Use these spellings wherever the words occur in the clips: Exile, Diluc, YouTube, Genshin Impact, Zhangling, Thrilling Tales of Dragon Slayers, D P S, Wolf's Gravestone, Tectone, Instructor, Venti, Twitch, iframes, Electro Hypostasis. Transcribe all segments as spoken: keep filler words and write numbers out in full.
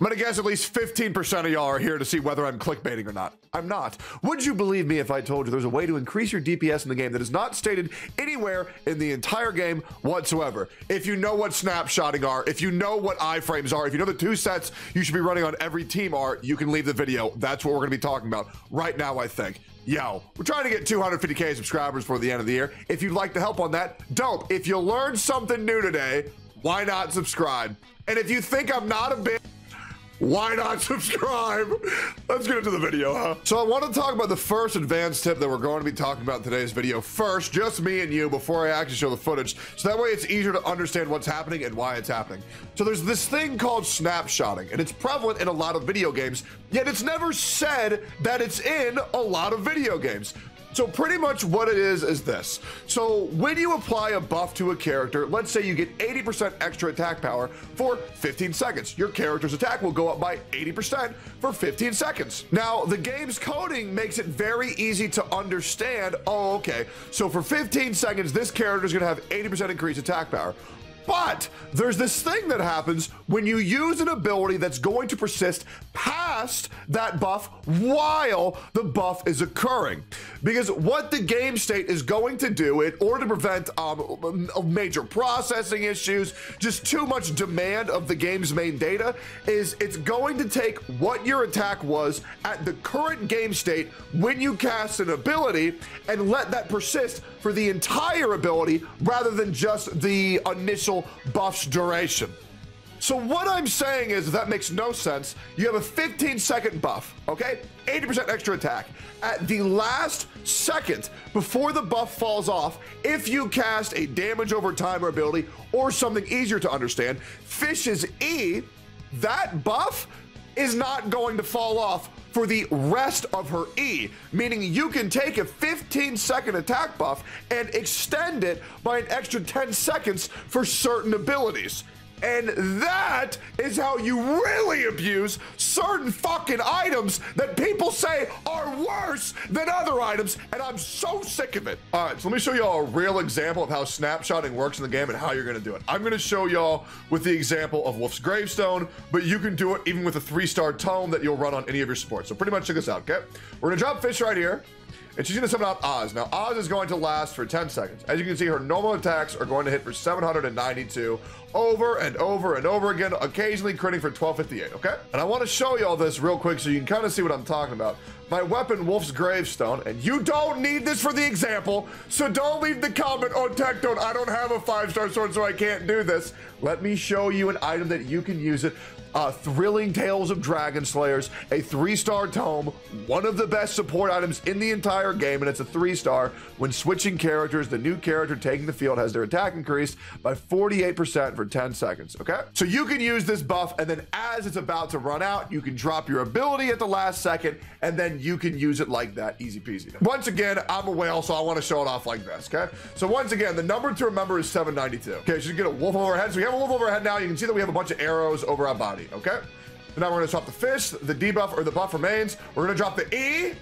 I'm gonna guess at least fifteen percent of y'all are here to see whether I'm clickbaiting or not. I'm not. Would you believe me if I told you there's a way to increase your D P S in the game that is not stated anywhere in the entire game whatsoever? If you know what snapshotting are, if you know what iframes are, if you know the two sets you should be running on every team are, you can leave the video. That's what we're gonna be talking about right now, I think. Yo, we're trying to get two hundred fifty K subscribers for the end of the year. If you'd like to help on that, dope. If you learned something new today, why not subscribe? And if you think I'm not a bitch, why not subscribe? Let's get into the video, huh? So I want to talk about the first advanced tip that we're going to be talking about in today's video first, just me and you, before I actually show the footage, so that way it's easier to understand what's happening and why it's happening. So there's this thing called snapshotting, and it's prevalent in a lot of video games, yet it's never said that it's in a lot of video games. So pretty much what it is is this. So when you apply a buff to a character, let's say you get eighty percent extra attack power for fifteen seconds. Your character's attack will go up by eighty percent for fifteen seconds. Now, the game's coding makes it very easy to understand, oh, okay, so for fifteen seconds, this character's gonna have eighty percent increased attack power. But there's this thing that happens when you use an ability that's going to persist past that buff while the buff is occurring. Because what the game state is going to do in order to prevent um, major processing issues, just too much demand of the game's main data, is it's going to take what your attack was at the current game state when you cast an ability and let that persist for the entire ability rather than just the initial buff's duration. So what I'm saying is that makes no sense. You have a fifteen second buff, okay? eighty percent extra attack. At the last second before the buff falls off, if you cast a damage over time or ability or something easier to understand, Fish's E, that buff is not going to fall off for the rest of her E, meaning you can take a fifteen second attack buff and extend it by an extra ten seconds for certain abilities. And that is how you really abuse certain fucking items that people say are worse than other items, and I'm so sick of it. All right, so let me show y'all a real example of how snapshotting works in the game and how you're gonna do it. I'm gonna show y'all with the example of Wolf's Gravestone, but you can do it even with a three-star tome that you'll run on any of your supports. So pretty much check this out, okay? We're gonna drop Fish right here, and she's gonna summon out Oz. Now, Oz is going to last for ten seconds. As you can see, her normal attacks are going to hit for seven hundred ninety-two over and over and over again, occasionally critting for twelve fifty-eight, okay? And I wanna show you all this real quick so you can kind of see what I'm talking about. My weapon, Wolf's Gravestone, and you don't need this for the example, so don't leave the comment, oh, Tectone, I don't have a five-star sword, so I can't do this. Let me show you an item that you can use it. Uh, Thrilling Tales of Dragon Slayers, a three-star tome, one of the best support items in the entire game, and it's a three-star. When switching characters, the new character taking the field has their attack increased by forty-eight percent for ten seconds, okay? So you can use this buff, and then as it's about to run out, you can drop your ability at the last second, and then you can use it like that, easy peasy. Once again, I'm a whale, so I want to show it off like this, okay? So once again, the number to remember is seven ninety-two. Okay, she's gonna wolf over her head. So we have a wolf over her head now. You can see that we have a bunch of arrows over our body, okay? So now we're gonna swap the Fish, the debuff or the buff remains. We're gonna drop the E,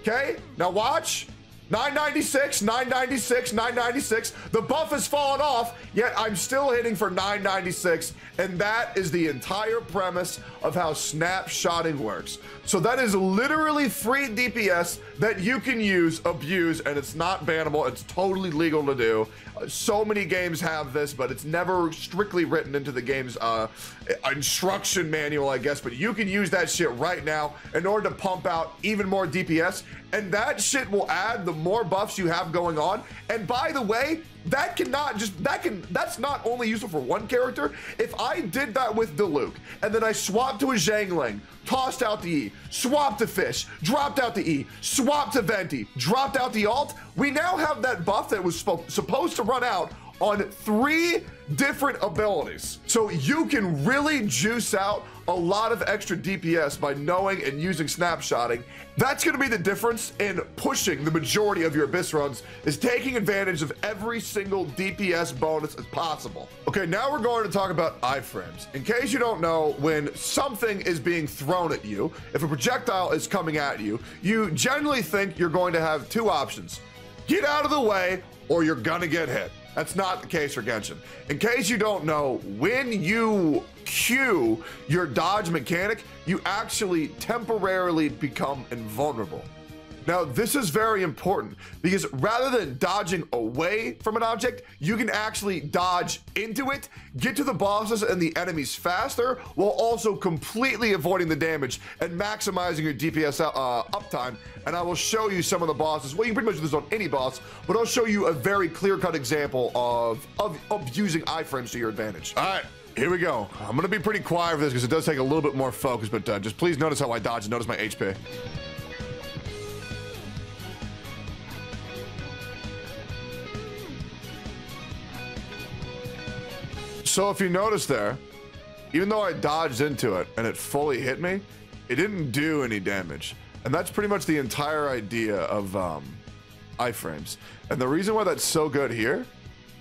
okay? Now watch, nine ninety-six, nine ninety-six, nine ninety-six. The buff has fallen off, yet I'm still hitting for nine ninety-six, and that is the entire premise of how snapshotting works. So that is literally free D P S that you can use, abuse, and it's not bannable. It's totally legal to do. Uh, so many games have this, but it's never strictly written into the game's uh, instruction manual, I guess, but you can use that shit right now in order to pump out even more D P S, and that shit will add the more buffs you have going on. And by the way, that cannot just, that can, that's not only useful for one character. If I did that with Diluc, and then I swapped to a Zhangling, tossed out the E, swapped to Fish, dropped out the E, swapped to Venti, dropped out the alt, we now have that buff that was supposed to run out on three different abilities. So you can really juice out a lot of extra D P S by knowing and using snapshotting. That's gonna be the difference in pushing the majority of your Abyss runs, is taking advantage of every single D P S bonus as possible. Okay, now we're going to talk about iframes. In case you don't know, when something is being thrown at you, if a projectile is coming at you, you generally think you're going to have two options: get out of the way, or you're gonna get hit. That's not the case for Genshin. In case you don't know, when you Q your dodge mechanic, you actually temporarily become invulnerable. Now, this is very important because rather than dodging away from an object, you can actually dodge into it, get to the bosses and the enemies faster, while also completely avoiding the damage and maximizing your D P S uh, uptime. And I will show you some of the bosses. Well, you can pretty much do this on any boss, but I'll show you a very clear-cut example of, of, of using iframes to your advantage. All right. Here we go. I'm going to be pretty quiet for this because it does take a little bit more focus, but uh, just please notice how I dodge and notice my H P. So if you notice there, even though I dodged into it and it fully hit me, it didn't do any damage. And that's pretty much the entire idea of um, iframes. And the reason why that's so good here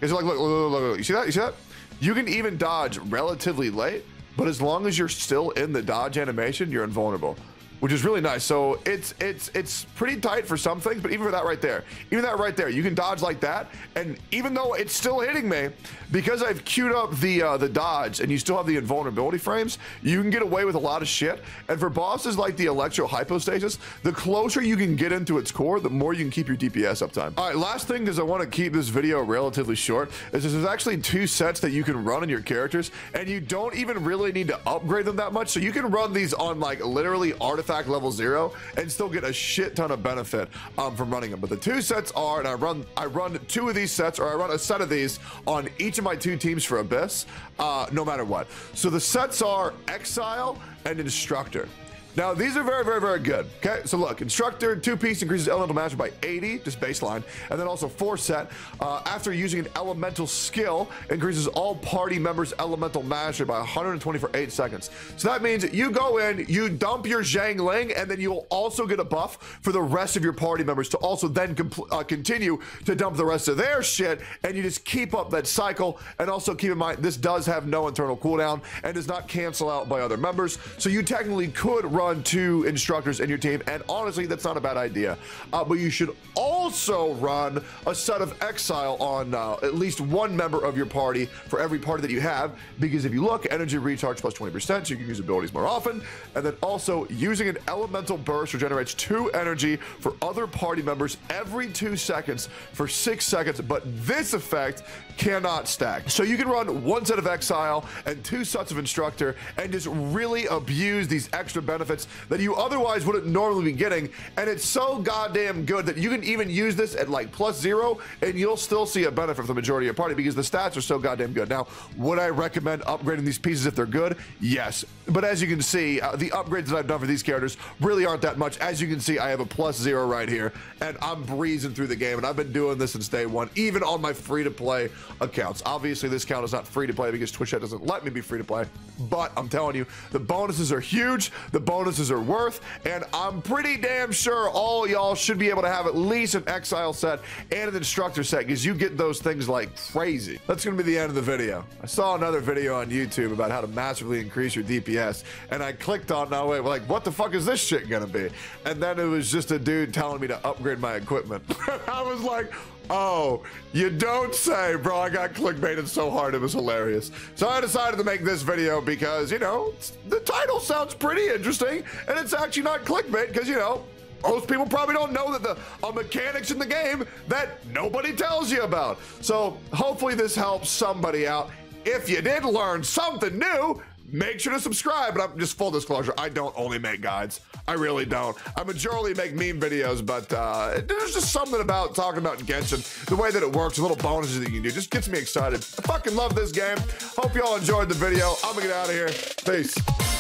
is like, look, look, look, look, you see that? You see that? You can even dodge relatively late, but as long as you're still in the dodge animation, you're invulnerable, which is really nice. So it's it's it's pretty tight for some things, but even for that right there, even that right there, you can dodge like that, and even though it's still hitting me, because I've queued up the uh, the dodge, and you still have the invulnerability frames, you can get away with a lot of shit. And for bosses like the Electro Hypostasis, the closer you can get into its core, the more you can keep your D P S uptime. All right, last thing, because I want to keep this video relatively short, is there's actually two sets that you can run in your characters, and you don't even really need to upgrade them that much, so you can run these on like literally artifact level zero and still get a shit ton of benefit um, from running them. But the two sets are, and I run I run two of these sets, or I run a set of these on each of my two teams for Abyss, uh, no matter what. So the sets are Exile and Instructor. Now, these are very, very, very good, okay? So look, Instructor, two-piece increases elemental magic by eighty, just baseline, and then also four set, uh, after using an elemental skill, increases all party members' elemental mastery by one hundred twenty for eight seconds. So that means you go in, you dump your Zhangling, and then you'll also get a buff for the rest of your party members to also then uh, continue to dump the rest of their shit, and you just keep up that cycle. And also keep in mind, this does have no internal cooldown and does not cancel out by other members, so you technically could run two instructors in your team, and honestly that's not a bad idea, uh, but you should also run a set of Exile on uh, at least one member of your party for every party that you have, because if you look, energy recharge plus twenty percent, so you can use abilities more often, and then also using an elemental burst regenerates two energy for other party members every two seconds for six seconds, but this effect cannot stack. So you can run one set of Exile and two sets of Instructor and just really abuse these extra benefits that you otherwise wouldn't normally be getting, and it's so goddamn good that you can even use this at like plus zero and you'll still see a benefit for the majority of your party because the stats are so goddamn good. Now, would I recommend upgrading these pieces if they're good? Yes, but as you can see, uh, the upgrades that I've done for these characters really aren't that much. As you can see, I have a plus zero right here, and I'm breezing through the game, and I've been doing this since day one, even on my free-to-play accounts. Obviously, this account is not free-to-play because Twitch chat doesn't let me be free-to-play, but I'm telling you, the bonuses are huge, the bonus bonuses are worth, and I'm pretty damn sure all y'all should be able to have at least an Exile set and an Instructor set because you get those things like crazy. That's gonna be the end of the video. I saw another video on YouTube about how to massively increase your D P S, and I clicked on that way, like, what the fuck is this shit gonna be? And then it was just a dude telling me to upgrade my equipment. I was like, oh, you don't say, bro. I got clickbaited so hard, it was hilarious. So I decided to make this video because, you know, the title sounds pretty interesting, and it's actually not clickbait because, you know, most people probably don't know that the uh, mechanics in the game that nobody tells you about. So hopefully this helps somebody out. If you did learn something new, make sure to subscribe. But I'm just full disclosure, I don't only make guides. I really don't. I majorly make meme videos, but uh, there's just something about talking about Genshin, the way that it works, little bonuses that you can do, just gets me excited. I fucking love this game. Hope y'all enjoyed the video. I'm gonna get out of here. Peace.